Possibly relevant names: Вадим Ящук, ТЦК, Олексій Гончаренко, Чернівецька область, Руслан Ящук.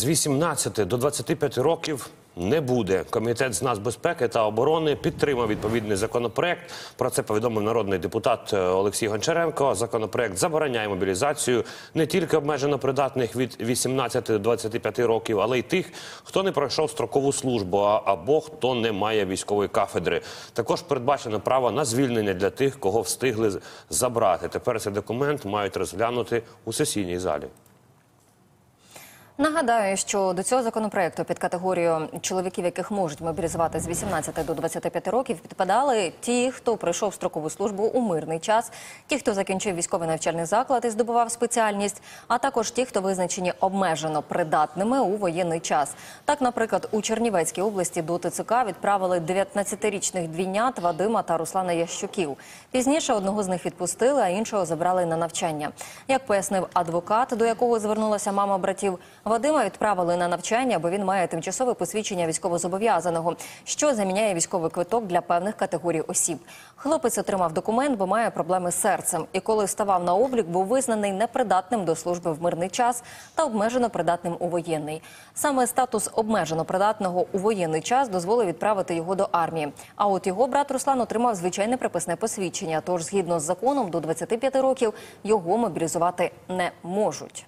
З 18 до 25 років не буде. Комітет з нацбезпеки та оборони підтримав відповідний законопроект. Про це повідомив народний депутат Олексій Гончаренко. Законопроект забороняє мобілізацію не тільки обмежено придатних від 18 до 25 років, але й тих, хто не пройшов строкову службу або хто не має військової кафедри. Також передбачено право на звільнення для тих, кого встигли забрати. Тепер цей документ мають розглянути у сесійній залі. Нагадаю, що до цього законопроекту під категорію чоловіків, яких можуть мобілізувати з 18 до 25 років, підпадали ті, хто пройшов строкову службу у мирний час, ті, хто закінчив військовий навчальний заклад і здобував спеціальність, а також ті, хто визначені обмежено придатними у воєнний час. Так, наприклад, у Чернівецькій області до ТЦК відправили 19-річних двійнят Вадима та Руслана Ящуків. Пізніше одного з них відпустили, а іншого забрали на навчання. Як пояснив адвокат, до якого звернулася мама братів, Вадима відправили на навчання, бо він має тимчасове посвідчення військовозобов'язаного, що заміняє військовий квиток для певних категорій осіб. Хлопець отримав документ, бо має проблеми з серцем. І коли ставав на облік, був визнаний непридатним до служби в мирний час та обмежено придатним у воєнний. Саме статус обмежено придатного у воєнний час дозволив відправити його до армії. А от його брат Руслан отримав звичайне приписне посвідчення, тож згідно з законом до 25 років його мобілізувати не можуть.